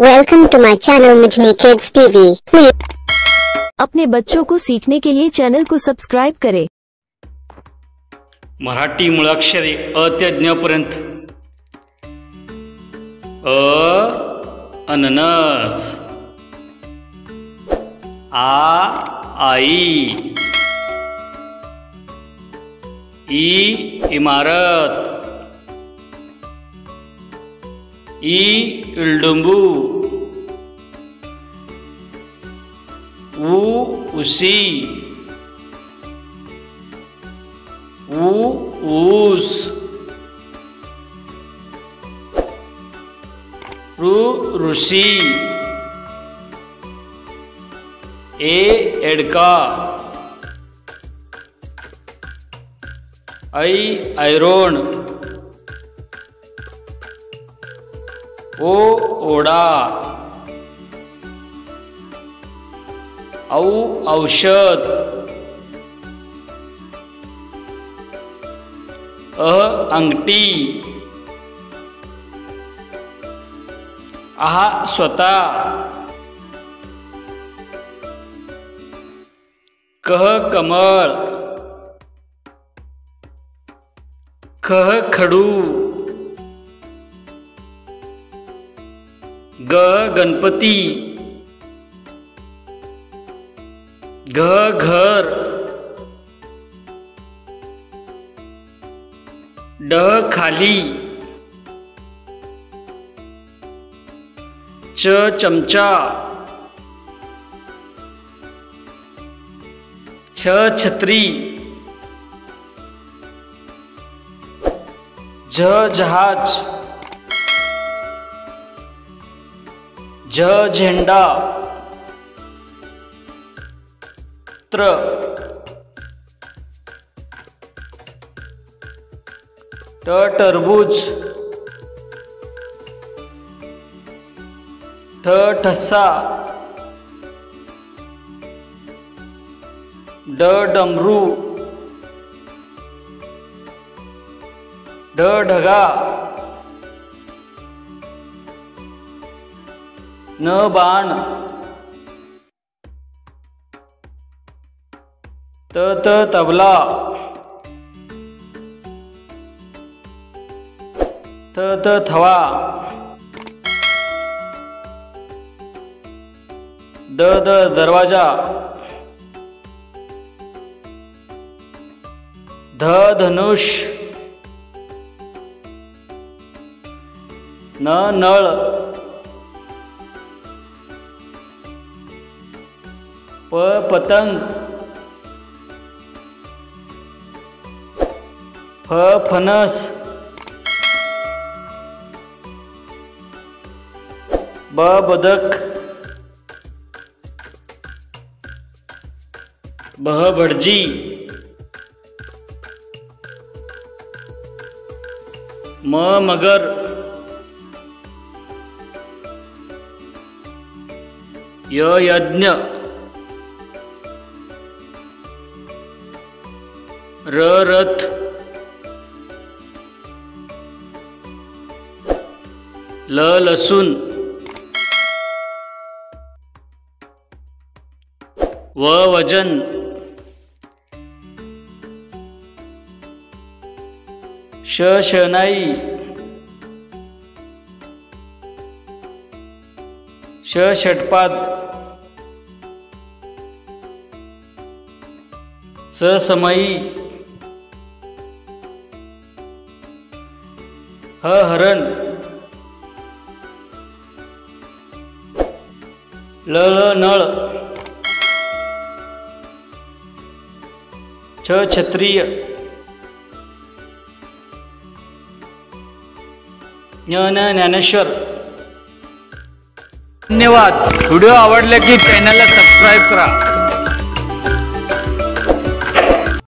Welcome to my channel मजनी kids TV. अपने बच्चों को सीखने के लिए चैनल को सब्सक्राइब करें। मराठी मूलाक्षरे अ ते ज्ञ पर्यंत। अ अननस, आ आई, ई इमारत, ई इल्डुंबू, ऊ उसी, ऊ ऊस, रु ऋषि, ए एडका, ऐ ऐरोण, ओ ओडा, औ औषध, अ अंगठी, आह स्वतः, कह कमल, खह खडू, ग गणपति, घ घर, ड खाली, च चमचा, छ छत्री, झ जहाज, झ झेंडा, त्र, ट टरबूज, ठ ठसा, ड डमरू, ढ ढगा, न बाण, त त तबला, त त थवा, द द दरवाजा, ध धनुष, न नळ, प पतंग, फ फणस, ब बदक, भ भटजी, म मगर, य यज्ञ, र रथ, ल लसून, व वजन, श शनाई, श षटपाद, स समई, ह हरण, ल नळ, छ क्षत्रिय, ज्ञानेश्वर। धन्यवाद। व्हिडिओ आवडला की चॅनलला सबस्क्राइब करा।